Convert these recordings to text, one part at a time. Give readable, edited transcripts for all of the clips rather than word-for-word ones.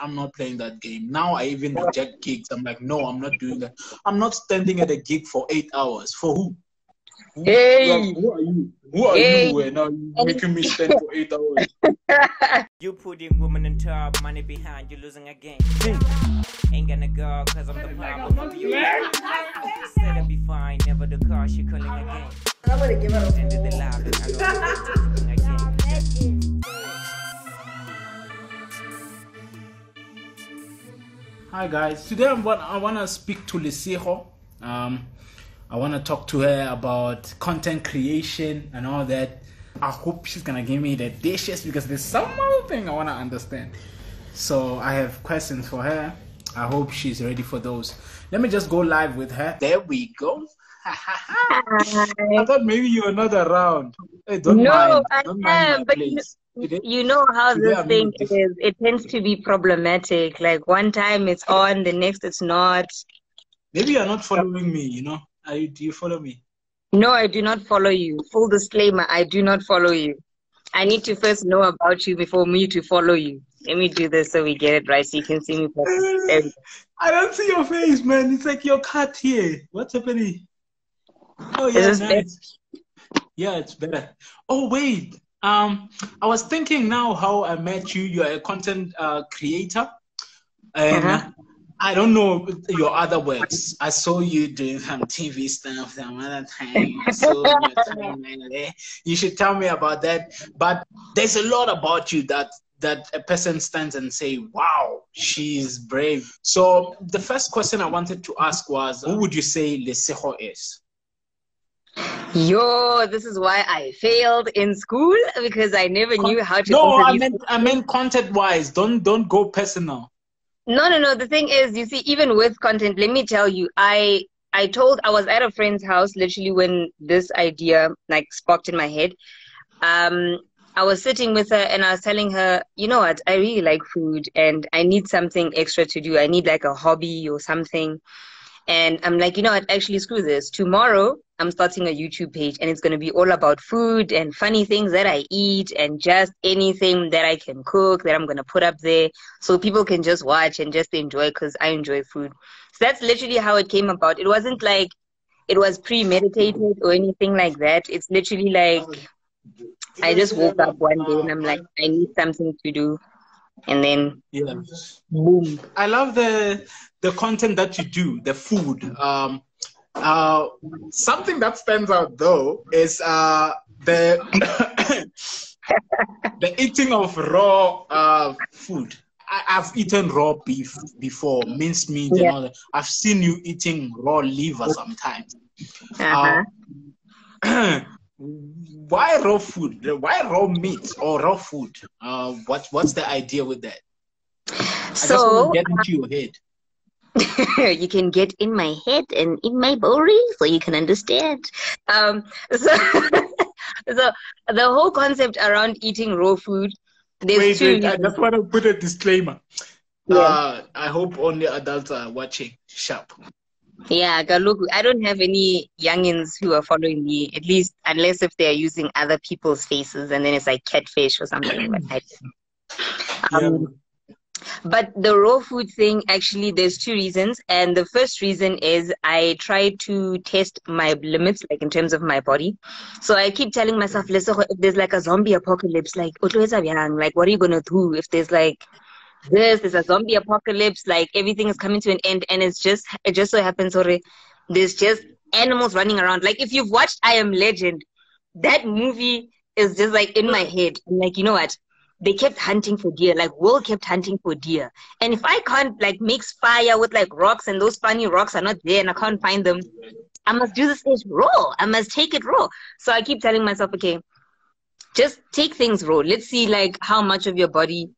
I'm not playing that game. Now I even reject gigs. I'm like, no, I'm not doing that. I'm not standing at a gig for 8 hours. For who? Hey! Who are you? Who are you? Where now you're making me stand for 8 hours. You putting women on top, money behind, you're losing again. Ain't gonna go, cause I'm the problem. Said I'll be fine, never the cause you're calling again. I'm gonna give up. Hi guys, today I want to speak to Lesego. I want to talk to her about content creation and all that. I hope she's going to give me the dishes because there's some other thing I want to understand. So I have questions for her. I hope she's ready for those. Let me just go live with her. There we go. I thought maybe you were not around. Hey, don't mind, I am, but today, you know how this thing is. It tends to be problematic. Like one time it's on, the next it's not. Maybe you're not following me, you know. Do you follow me? No, I do not follow you. Full disclaimer, I do not follow you. I need to first know about you before me to follow you. Let me do this so we get it right so you can see me properly. I don't see your face, man. It's like your cat here. What's happening? Oh, yeah, nice. Yeah, it's better. Oh, wait. I was thinking now how I met you. You're a content creator. And I don't know your other works. I saw you doing some TV stuff some other time. I saw you should tell me about that. But there's a lot about you that a person stands and say, wow, she's brave. So the first question I wanted to ask was, who would you say Lesego is? Yo, this is why I failed in school because I never knew how to. No, I meant content-wise. Don't go personal. No. The thing is, you see, even with content, let me tell you, I was at a friend's house literally when this idea like sparked in my head. I was sitting with her and I was telling her, you know what, I really like food and I need something extra to do. I need like a hobby or something. And I'm like, you know what, actually screw this. Tomorrow, I'm starting a YouTube page and it's going to be all about food and funny things that I eat and just anything that I can cook that I'm going to put up there so people can just watch and just enjoy because I enjoy food. So that's literally how it came about. It wasn't like it was premeditated or anything like that. It's literally like I just woke up one day and I'm like, I need something to do. And then boom. I love the content that you do, the food. Something that stands out though is the the eating of raw food. I've eaten raw beef before, minced meat and all that. I've seen you eating raw liver sometimes. Why raw food? Why raw meat or raw food? What's the idea with that? So, I just want to get into your head. You can get in my head and in my body so you can understand. So the whole concept around eating raw food, wait, I just want to put a disclaimer. I hope only adults are watching. Sharp. Yeah, Galuku, I don't have any youngins who are following me, at least, unless if they're using other people's faces and then it's like catfish or something like that. But the raw food thing, actually, there's two reasons. And the first reason is I try to test my limits, like in terms of my body. So I keep telling myself, Lesego, if there's like a zombie apocalypse, like what are you going to do if there's like this? There's a zombie apocalypse, like everything is coming to an end. And it just so happens, there's just animals running around. Like if you've watched I Am Legend, that movie is just like in my head. I'm like, you know what? They kept hunting for deer, like Will kept hunting for deer. And if I can't like mix fire with like rocks and those funny rocks are not there and I can't find them, I must do this stage raw. I must take it raw. So I keep telling myself, okay, just take things raw. Let's see like how much of your body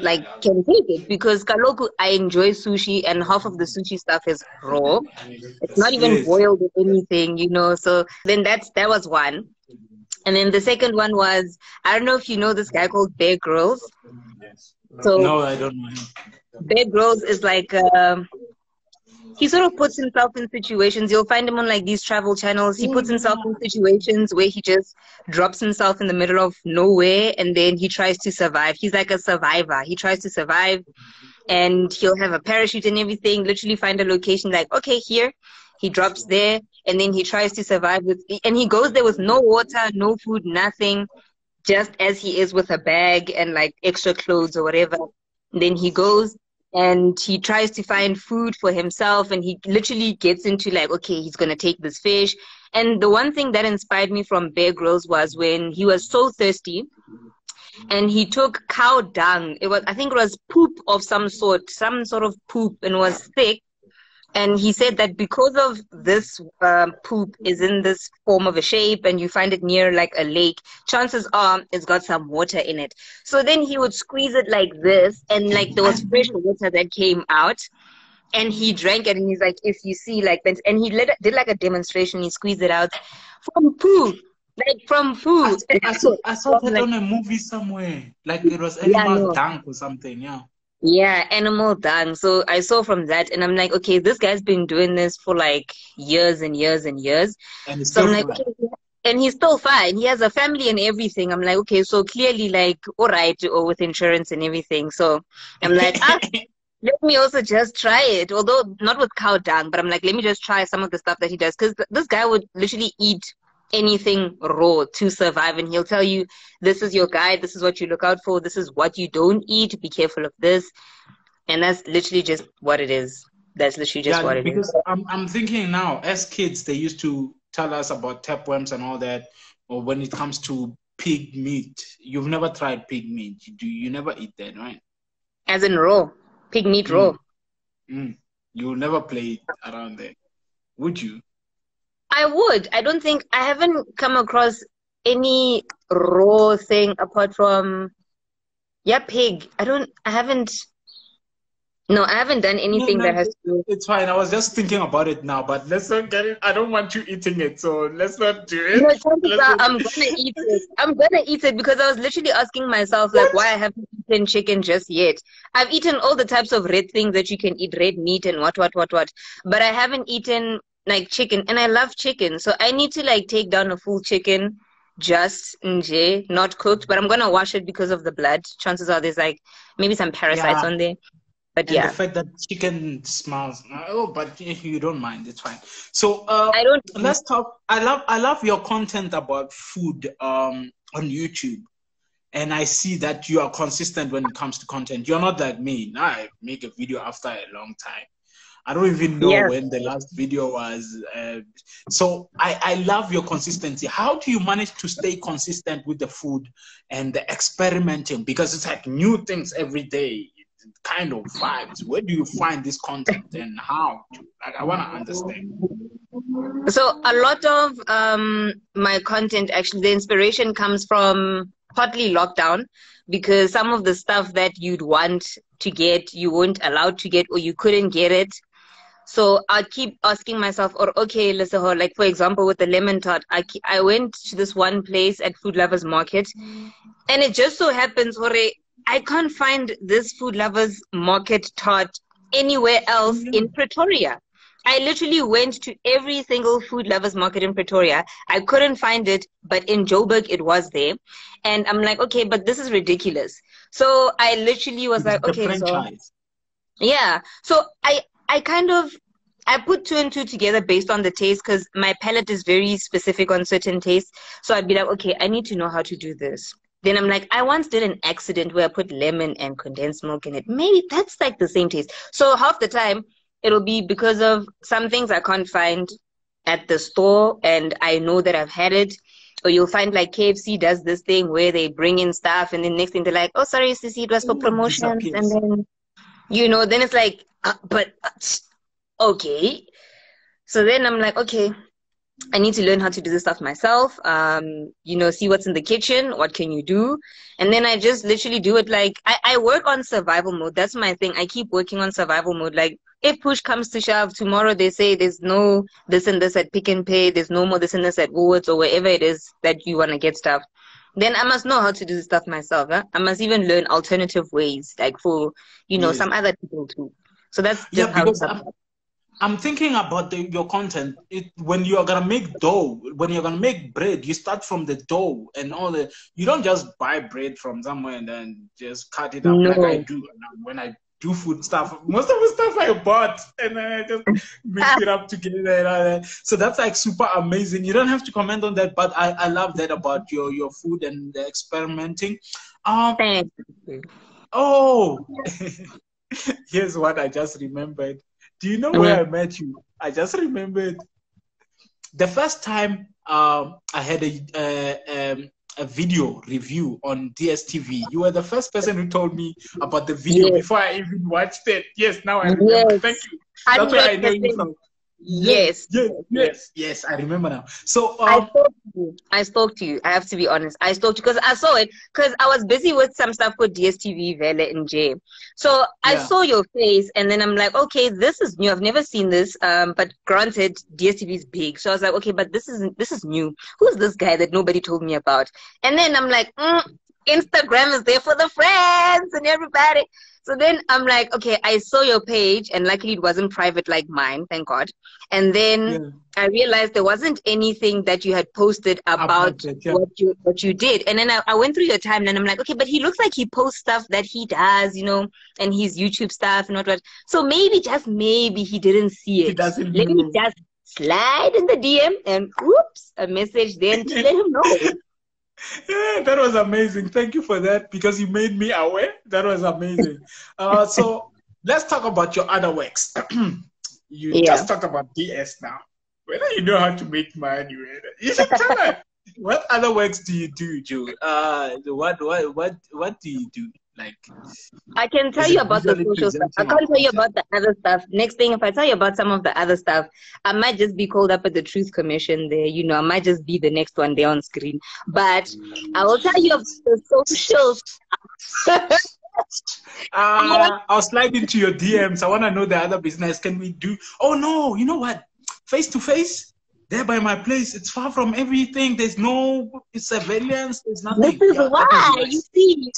like can take it. Because Kaloku, I enjoy sushi and half of the sushi stuff is raw. It's not even boiled or anything, you know. So then that was one. And then the second one was, I don't know if you know this guy called Bear Grylls. So, no, I don't know him. Bear Grylls is like he sort of puts himself in situations. You'll find him on like these travel channels. He puts himself in situations where he just drops himself in the middle of nowhere, and then he tries to survive. He's like a survivor. He tries to survive, and he'll have a parachute and everything, literally find a location like, okay, here. He drops there, and then he tries to survive with, and he goes there with no water, no food, nothing, just as he is, with a bag and like extra clothes or whatever. And then he goes and he tries to find food for himself, and he literally gets into like, okay, he's going to take this fish. And the one thing that inspired me from Bear Grylls was when he was so thirsty and he took cow dung. It was, I think it was poop of some sort of poop, and it was thick. And he said that because of this poop is in this form of a shape, and you find it near like a lake, chances are it's got some water in it. So then he would squeeze it like this, and like there was fresh water that came out, and he drank it. And he's like, if you see like that, and he did like a demonstration. He squeezed it out from poop, like from food. I saw that like, on a movie somewhere. Like it was animal tank or something. Yeah. Yeah, animal dung. So I saw from that, and I'm like, okay, this guy's been doing this for like years and years and years. And so I'm like, okay, and he's still fine. He has a family and everything. I'm like, okay, so clearly like, all right, or with insurance and everything. So I'm like, let me also just try it. Although not with cow dung, but I'm like, let me just try some of the stuff that he does. Because this guy would literally eat anything raw to survive, and he'll tell you, this is your guide, this is what you look out for, this is what you don't eat, be careful of this. And that's literally just what it is. That's literally just what it is. Because I'm thinking now, as kids, they used to tell us about tapeworms and all that, or when it comes to pig meat. You've never tried pig meat. You never eat that, right? As in raw. Pig meat raw. You'll never play around there, would you? I would. I don't think, I haven't come across any raw thing apart from, pig. I haven't done anything that has to do. It's fine. I was just thinking about it now, but let's not get it. I don't want you eating it, so let's not do it. I'm going to eat it. I'm going to eat it because I was literally asking myself, like, why I haven't eaten chicken just yet. I've eaten all the types of red things that you can eat, red meat and what, but I haven't eaten like chicken, and I love chicken, so I need to like take down a full chicken, just not cooked, but I'm gonna wash it because of the blood. Chances are there's like maybe some parasites on there, but the fact that chicken smells, but you don't mind, it's fine. So I don't. Let's talk. I love your content about food on YouTube, and I see that you are consistent when it comes to content. You're not like me. I make a video after a long time. I don't even know when the last video was. So I love your consistency. How do you manage to stay consistent with the food and the experimenting? Because it's like new things every day, kind of vibes. Where do you find this content and how? I want to understand. So a lot of my content, actually, the inspiration comes from partly lockdown, because some of the stuff that you'd want to get, you weren't allowed to get, or you couldn't get it. So I'd keep asking myself, okay, Lesego, like for example, with the lemon tart, I went to this one place at Food Lover's Market, and it just so happens, I can't find this Food Lover's Market tart anywhere else in Pretoria. I literally went to every single Food Lover's Market in Pretoria. I couldn't find it, but in Joburg, it was there. And I'm like, okay, but this is ridiculous. So I literally was like, okay, so yeah. So I kind of, I put 2 and 2 together based on the taste, because my palate is very specific on certain tastes. So I'd be like, okay, I need to know how to do this. Then I'm like, I once did an accident where I put lemon and condensed milk in it. Maybe that's like the same taste. So half the time, it'll be because of some things I can't find at the store, and I know that I've had it. Or you'll find like KFC does this thing where they bring in stuff, and then next thing they're like, oh, sorry, Sissy, it was for promotions. And then, then it's like, okay. So then I'm like, okay, I need to learn how to do this stuff myself. See what's in the kitchen. What can you do? And then I just literally do it. Like I work on survival mode. That's my thing. I keep working on survival mode. Like if push comes to shove, tomorrow they say there's no this and this at Pick and Pay. There's no more this and this at Woolworths, or wherever it is that you want to get stuff. Then I must know how to do this stuff myself. Huh? I must even learn alternative ways, like for, some other people too. So that's just how it's I'm thinking about your content. When you are gonna make dough, when you're gonna make bread, you start from the dough and all the. You don't just buy bread from somewhere and then just cut it up like I do. When I do food stuff, most of the stuff I bought and then I just mix it up together. So that's like super amazing. You don't have to comment on that, but I love that about your food and the experimenting. Thank you. Oh, here's what I just remembered. Do you know where I met you? I just remembered the first time I had a video review on DSTV. You were the first person who told me about the video before I even watched it. Yes, now I remember. Thank you. That's why I know you from. Yes. Yes, I remember now. So I spoke to you. I have to be honest. I spoke to you because I saw it because I was busy with some stuff for DSTV, Vele and Jay. So I saw your face and then I'm like, okay, this is new. I've never seen this. But granted, DSTV is big. So I was like, okay, but this is new. Who's this guy that nobody told me about? And then I'm like, Instagram is there for the friends and everybody. So then I'm like, okay, I saw your page and luckily it wasn't private like mine, thank God. And then I realized there wasn't anything that you had posted about what you did. And then I went through your timeline and I'm like, okay, but he looks like he posts stuff that he does, you know, and his YouTube stuff and what. So maybe, just maybe he didn't see it. He doesn't let me just slide in the DM and oops, a message then to let him know. Yeah, that was amazing. Thank you for that because you made me aware. That was amazing. So let's talk about your other works. Just talked about DS now. Whether you know how to make money, you should tell me. What other works do you do, Joe? What do you do? Like, I can tell you about the social stuff. I can't tell you about the other stuff. Next thing, if I tell you about some of the other stuff, I might just be called up at the Truth Commission there. You know, I might just be the next one there on screen. But I will tell you of the social stuff. I'll slide into your DMs. I want to know the other business. Can we do? Oh, no. You know what? Face to face. There by my place, it's far from everything. There's no surveillance. There's nothing. This is why you see.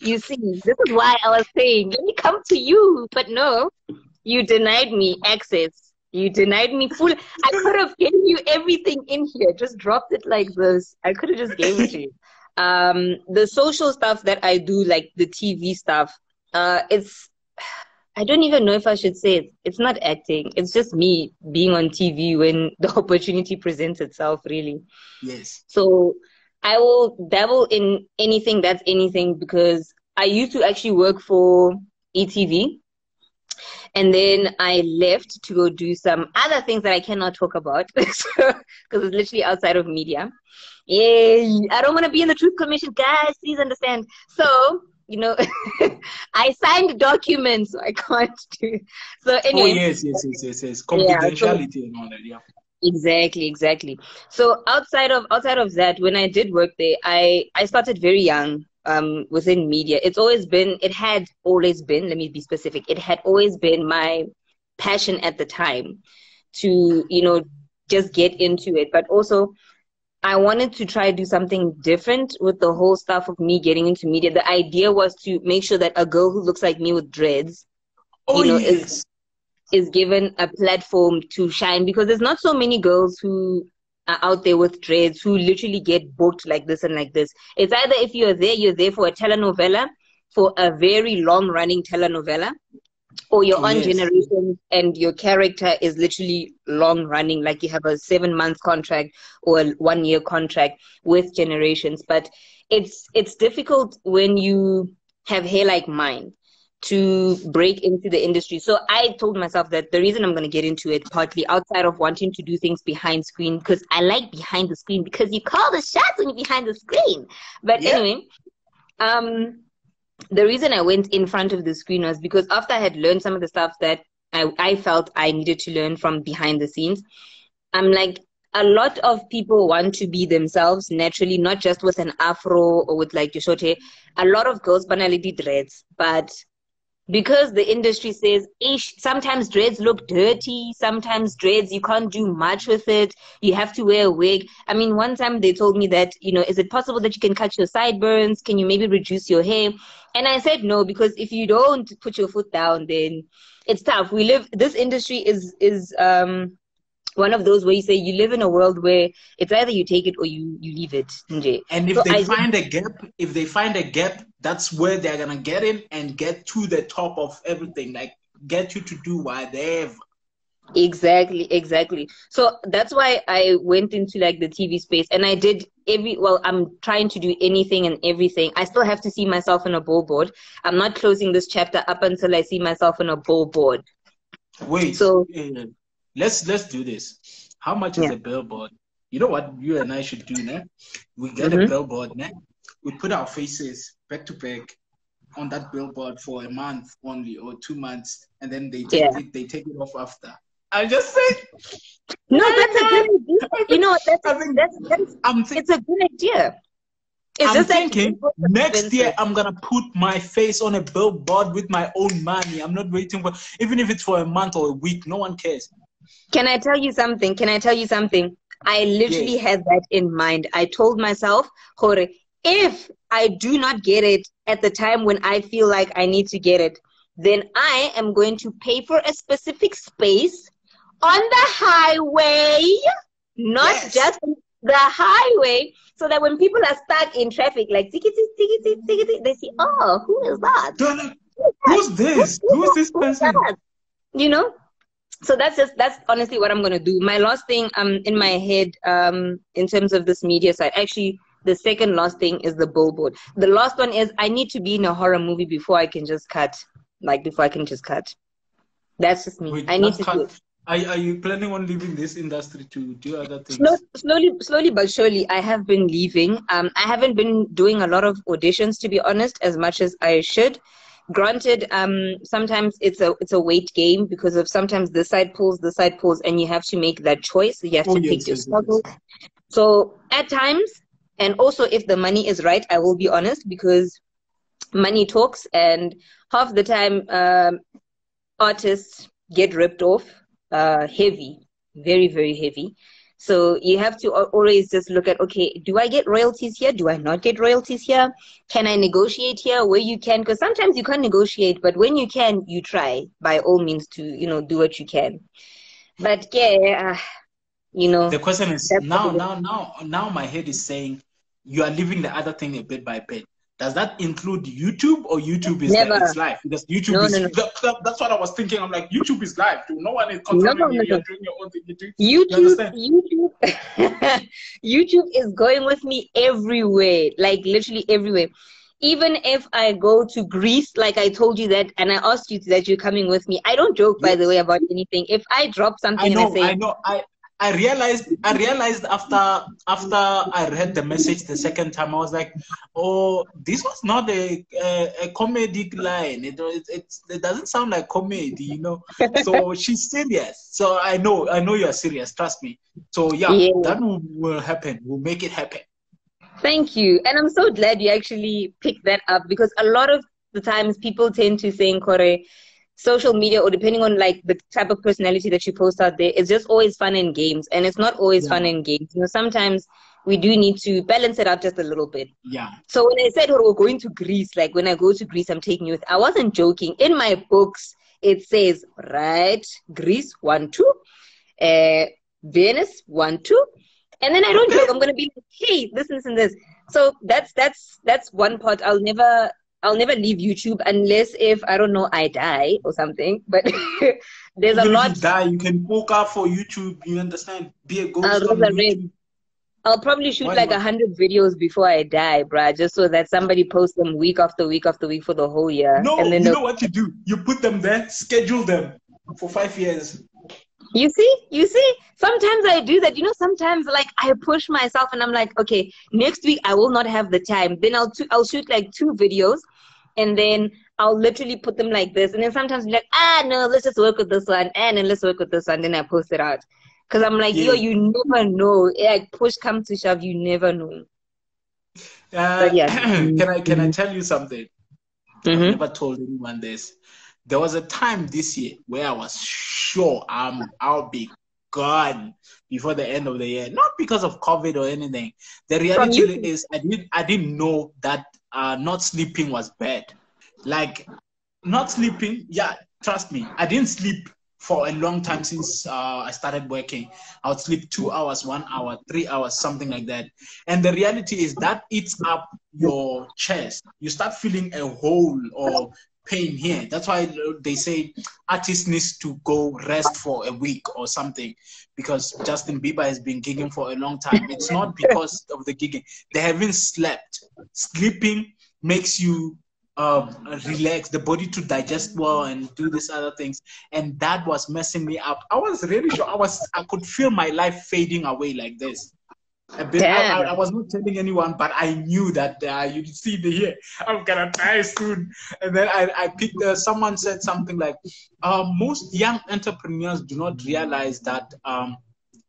You see. This is why I was saying, let me come to you, but no, you denied me access. You denied me full. I could have given you everything in here. Just dropped it like this. I could have just gave it to you. The social stuff that I do, like the TV stuff, I don't even know if I should say it. It's not acting. It's just me being on TV when the opportunity presents itself, really. Yes. So I will dabble in anything that's anything because I used to actually work for ETV. And then I left to go do some other things that I cannot talk about because it's literally outside of media. Yay. I don't want to be in the Truth Commission. Guys, please understand. So... you know, I signed documents, so I can't do. So anyway. Oh yes. Confidentiality and all that. Yeah. Exactly. So outside of that, when I did work there, I started very young within media. It had always been. Let me be specific. It had always been my passion at the time to just get into it, but also. I wanted to try to do something different with the whole stuff of me getting into media. The idea was to make sure that a girl who looks like me with dreads is given a platform to shine, because there's not so many girls who are out there with dreads who literally get booked like this and like this. It's either if you're there for a telenovela, for a very long-running telenovela, or your own generation and your character is literally long running, like you have a 7-month contract or a 1-year contract with Generations. But it's difficult when you have hair like mine to break into the industry. So I told myself that the reason I'm going to get into it, partly outside of wanting to do things behind screen, because I like behind the screen, because you call the shots when you're behind the screen. But anyway, the reason I went in front of the screen was because after I had learned some of the stuff that I felt I needed to learn from behind the scenes, I'm like, a lot of people want to be themselves naturally, not just with an afro or with like your short hair. A lot of girls banally dreads, but because the industry says, ish, sometimes dreads look dirty, sometimes dreads, you can't do much with it, you have to wear a wig. I mean, one time they told me that, you know, is it possible that you can cut your sideburns? Can you maybe reduce your hair? And I said no, because if you don't put your foot down, then it's tough. We live, this industry is one of those where you say you live in a world where it's either you take it or you leave it. And if they find a gap, that's where they're going to get in and get to the top of everything, like get you to do whatever. Exactly. So that's why I went into like the TV space, and I did I'm trying to do anything and everything. I still have to see myself on a billboard. I'm not closing this chapter up until I see myself on a billboard. Wait. So let's do this. How much is a billboard? You know what you and I should do now? We get a billboard now. We put our faces back to back on that billboard for a month only or 2 months, and then they take it off after. I just said no. That's a good idea. You know, it's a good idea. It's I'm thinking like next year I'm gonna put my face on a billboard with my own money. I'm not waiting for, even if it's for a month or a week. No one cares. Can I tell you something? I literally had that in mind. I told myself, Jorge, if I do not get it at the time when I feel like I need to get it, then I am going to pay for a specific space on the highway, not just the highway, so that when people are stuck in traffic, like, they see, oh, who is that? Who's this? Who's this person? You know? So that's honestly what I'm going to do. My last thing in my head in terms of this media side, actually, the second last thing is the billboard. The last one is I need to be in a horror movie before I can just cut. That's just me. Wait, I need to do it. Are you planning on leaving this industry to do other things? Slowly but surely, I have been leaving. I haven't been doing a lot of auditions, to be honest, as much as I should. Granted, sometimes it's a weight game because of sometimes this side pulls, and you have to make that choice. You have to pick your struggle. So at times, and also if the money is right, I will be honest, because money talks, and half the time artists get ripped off heavy, very, very heavy. So you have to always just look at, okay, do I get royalties here? Do I not get royalties here? Can I negotiate here where you can? Because sometimes you can't negotiate, but when you can, you try by all means to, you know, do what you can. But yeah, you know. The question is, now my head is saying, you are leaving the other thing a bit by bit. Does that include YouTube, or YouTube is live? Because YouTube that's what I was thinking. I'm like, YouTube is live. No one is controlling you. You're doing your own thing. YouTube is going with me everywhere, like literally everywhere. Even if I go to Greece, like I told you that, and I asked you that you're coming with me. I don't joke, by the way, about anything. If I drop something, I realized after I read the message the second time, I was like, oh, this was not a comedic line. It doesn't sound like comedy, you know. So she's serious. So I know you're serious. Trust me. So yeah. That will happen. We'll make it happen. Thank you. And I'm so glad you actually picked that up, because a lot of the times people tend to think, Kore, social media, or depending on like the type of personality that you post out there, it's just always fun and games, and it's not always fun and games. You know, sometimes we do need to balance it out just a little bit. Yeah. So when I said we're going to Greece, like when I go to Greece, I'm taking you with, I wasn't joking. In my books, it says, right, Greece, 1, 2, Venice, 1, 2. And then I don't joke. I'm going to be like, hey, this and this. So that's one part. I'll never leave YouTube unless if, I don't know, I die or something. But there's a lot. You die, you can walk out for YouTube. You understand? Be a ghost on YouTube. I'll probably shoot 100 videos before I die, bruh, just so that somebody posts them week after week for the whole year. No, and then you know what you do? You put them there, schedule them for 5 years. You see, sometimes I do that. You know, sometimes like I push myself and I'm like, okay, next week I will not have the time. Then I'll shoot like 2 videos, and then I'll literally put them like this. And then sometimes I'm like, no, let's just work with this one. And then let's work with this one. Then I post it out. Because I'm like, yo, you never know. Like push comes to shove, you never know. But yeah. Can I tell you something? I've never told anyone this. There was a time this year where I was sure I'll be gone before the end of the year. Not because of COVID or anything. The reality is I didn't know that not sleeping was bad. Like, not sleeping, yeah, trust me. I didn't sleep for a long time since I started working. I would sleep 2 hours, 1 hour, 3 hours, something like that. And the reality is that eats up your chest. You start feeling a hole or pain here. That's why they say artists needs to go rest for a week or something, because Justin Bieber has been gigging for a long time. It's not because of the gigging. They haven't slept. Sleeping makes you relax, the body to digest well and do these other things, and that was messing me up. I was really sure I could feel my life fading away like this. I was not telling anyone, but I knew that you'd see the year. I'm gonna die soon. And then I picked. Someone said something like, "Most young entrepreneurs do not realize that."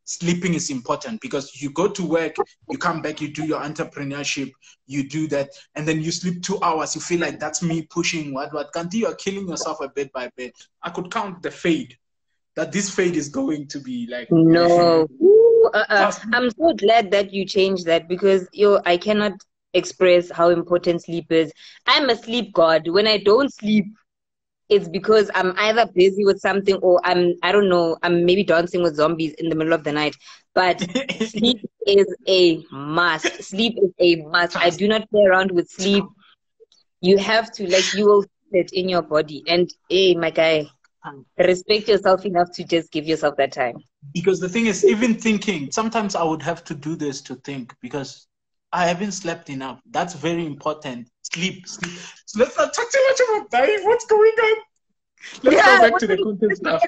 Sleeping is important, because you go to work, you come back, you do your entrepreneurship, you do that, and then you sleep 2 hours. You feel like that's me pushing what until you're killing yourself a bit by bit. I could count the fade, that this fade is going to be like no. Ooh, I'm so glad that you changed that, because I cannot express how important sleep is. I'm a sleep god. When I don't sleep, it's because I'm either busy with something or I'm maybe dancing with zombies in the middle of the night. But sleep is a must. Sleep is a must. I do not play around with sleep. You have to, like, you will feel it in your body. And, hey, my guy, respect yourself enough to just give yourself that time. Because the thing is, even thinking, sometimes I would have to do this to think, because I haven't slept enough. That's very important. Sleep. So let's not talk too much about dying. What's going on? Let's go back to the content stuff.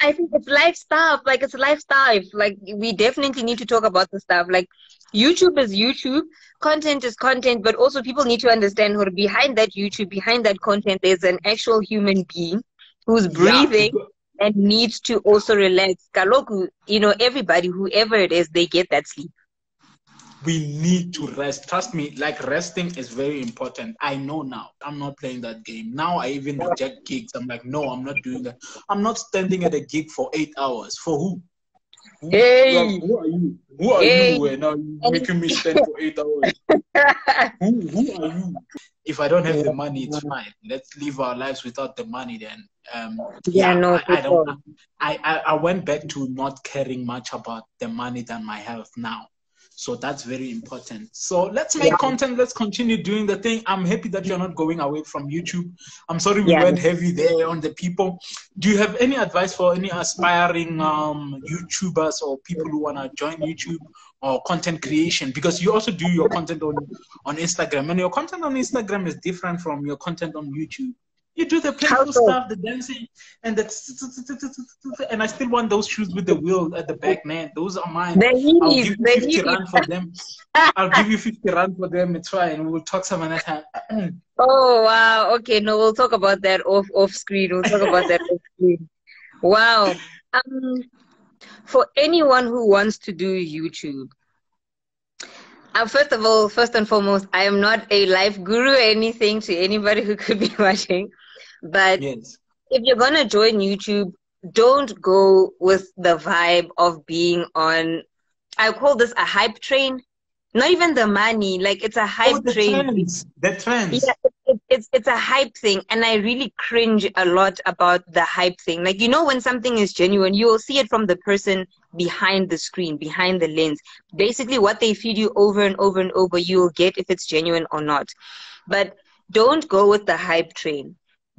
I think it's life stuff. Like, it's lifestyle. Like, we definitely need to talk about the stuff. Like, YouTube is YouTube. Content is content. But also, people need to understand who behind that YouTube, behind that content, there's an actual human being who's breathing and needs to also relax. Kaloku, you know, everybody, whoever it is, they get that sleep. We need to rest. Trust me, like, resting is very important. I know now. I'm not playing that game. Now I even reject gigs. I'm like, no, I'm not doing that. I'm not standing at a gig for 8 hours. For who? Hey! Who are you? Who are you? And now you're making me stand for 8 hours. Who are you? If I don't have the money, it's fine. Let's live our lives without the money then. I went back to not caring much about the money than my health now. So that's very important. So let's make content. Let's continue doing the thing. I'm happy that you're not going away from YouTube. I'm sorry we went heavy there on the people. Do you have any advice for any aspiring YouTubers or people who want to join YouTube or content creation? Because you also do your content on Instagram. And your content on Instagram is different from your content on YouTube. You do the playful stuff, the dancing, and the... And I still want those shoes with the wheel at the back, man. Those are mine. I'll give you 50 rand for them. I'll give you 50 rand for them. It's fine. We'll talk some other time. Oh, wow. Okay, no, we'll talk about that off screen. We'll talk about that off screen. Wow. For anyone who wants to do YouTube, first and foremost, I am not a life guru or anything to anybody who could be watching. But if you're going to join YouTube, don't go with the vibe of being on, I call this a hype train. Not even the money, like, it's a hype train. The trends. Yeah, it's a hype thing. And I really cringe a lot about the hype thing. Like, you know, when something is genuine, you will see it from the person behind the screen, behind the lens. Basically, what they feed you over and over and over, you will get if it's genuine or not. But don't go with the hype train.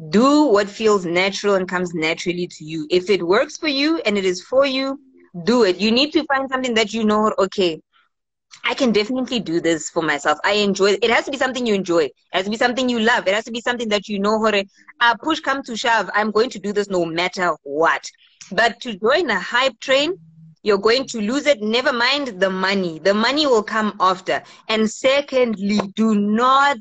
Do what feels natural and comes naturally to you. If it works for you and it is for you, do it. You need to find something that you know, okay, I can definitely do this for myself. I enjoy it. It has to be something you enjoy. It has to be something you love. It has to be something that you know, push come to shove, I'm going to do this no matter what. But to join a hype train, you're going to lose it. Never mind the money. The money will come after. And secondly, do not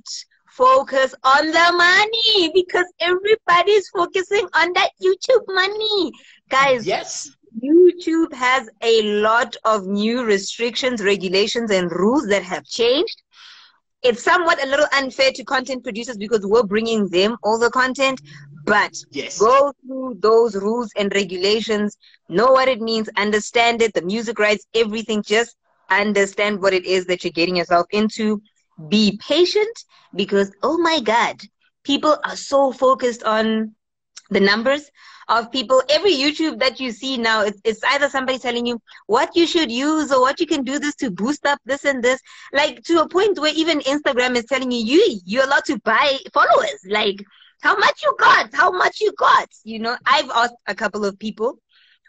focus on the money, because everybody's focusing on that YouTube money. Guys, YouTube has a lot of new restrictions, regulations, and rules that have changed. it's somewhat a little unfair to content producers because we're bringing them all the content, but yes, go through those rules and regulations, know what it means, understand it, the music rights, everything. Just understand what it is that you're getting yourself into. Be patient because, oh my God, people are so focused on the numbers of people. Every YouTube that you see now, it's either somebody telling you what you should use or what you can do this to boost up this and this. Like, to a point where even Instagram is telling you, you're allowed to buy followers. Like, how much you got? How much you got? You know, I've asked a couple of people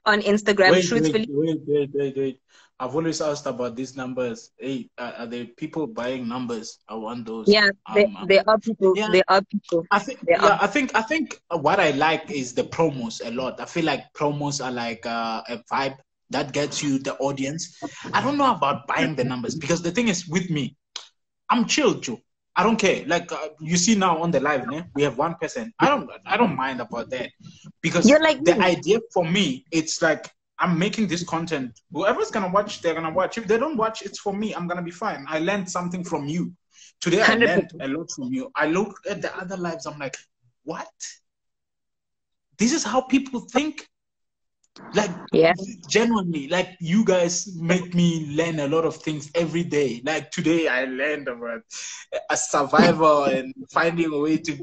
on Instagram, truthfully. Wait. I've always asked about these numbers. Hey, are there people buying numbers? I want those. Yeah, there are people. Yeah. There are people. I think what I like is the promos a lot. I feel like promos are like a vibe that gets you the audience. I don't know about buying the numbers, because the thing is with me, I'm chill, Joe. I don't care. Like you see now on the live, né? We have 1%. I don't mind about that, because you're like the idea for me. It's like, I'm making this content. Whoever's going to watch, they're going to watch. If they don't watch, it's for me. I'm going to be fine. I learned something from you. Today, I learned a lot from you. I look at the other lives. I'm like, what? This is how people think? Like, yeah. Genuinely, like, you guys make me learn a lot of things every day. Like, today, I learned about a survivor and finding a way to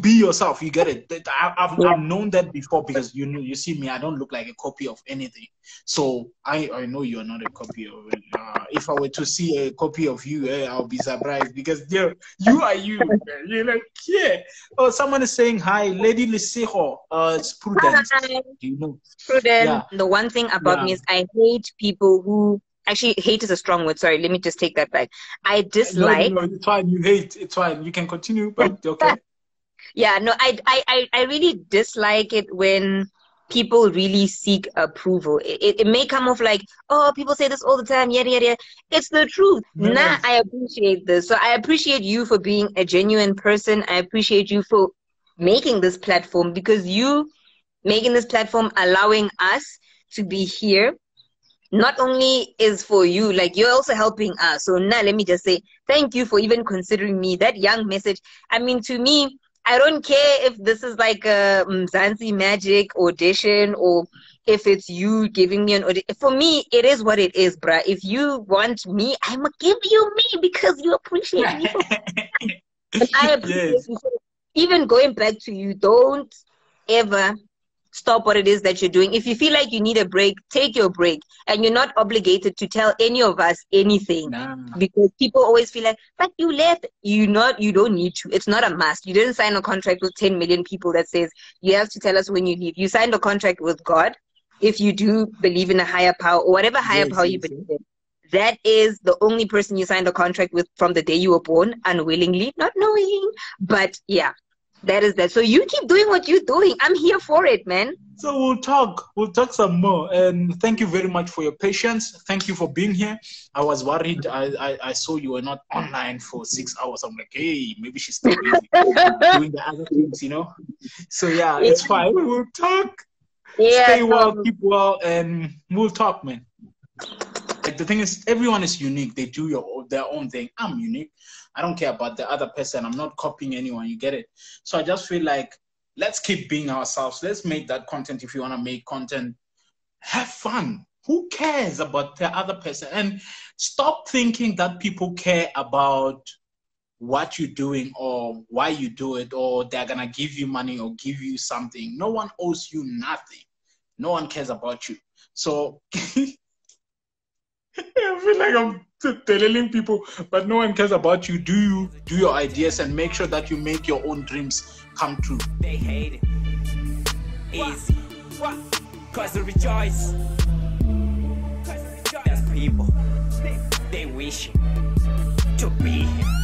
be yourself. You get it. I've known that before, because you see me, I don't look like a copy of anything. So I know you're not a copy of it. If I were to see a copy of you, I'll be surprised, because you are you. You're like, yeah. Oh, someone is saying hi, Lady Lesego. It's Prudence. Hi. You know, Prudence. Yeah. The one thing about me is I hate people who... Actually, hate is a strong word. Sorry, let me just take that back. I dislike... No, it's fine. You hate. It's fine. You can continue, but okay. Yeah, no, I really dislike it when people really seek approval. It may come off like, oh, people say this all the time, yada, yada, yada. It's the truth. Yes. Nah, I appreciate this. So I appreciate you for being a genuine person. I appreciate you for making this platform, because you making this platform, allowing us to be here, not only is for you, like, you're also helping us. So now let me just say thank you for even considering me. That young message, I mean, to me, I don't care if this is like a Mzansi Magic audition or if it's you giving me an audition. For me, it is what it is, bruh. If you want me, I'm going to give you me, because you appreciate me. I appreciate you. Even going back to you, don't ever stop what it is that you're doing. If you feel like you need a break, take your break. And you're not obligated to tell any of us anything. No. Because people always feel like, but you left. You don't need to. It's not a must. You didn't sign a contract with 10 million people that says you have to tell us when you leave. You signed a contract with God, if you do believe in a higher power, or whatever higher power you believe in. That is the only person you signed a contract with from the day you were born, unwillingly, not knowing. But yeah. That is that. So you keep doing what you're doing. I'm here for it, man. So we'll talk some more. And thank you very much for your patience. Thank you for being here. I was worried. I saw you were not online for 6 hours. I'm like, hey, maybe she's still busy doing the other things, you know? So yeah, it's fine. We'll talk. Yeah, stay well, keep well, and we'll talk, man. Like, the thing is, everyone is unique. They do their own thing. I'm unique. I don't care about the other person. I'm not copying anyone. You get it? So I just feel like, let's keep being ourselves. Let's make that content. If you want to make content, have fun. Who cares about the other person? And stop thinking that people care about what you're doing or why you do it, or they're going to give you money or give you something. No one owes you nothing. No one cares about you. So... I feel like I'm telling people, but no one cares about you. Do your ideas and make sure that you make your own dreams come true. They hate it. Easy. What? Cause they rejoice. That's people. They wish to be here.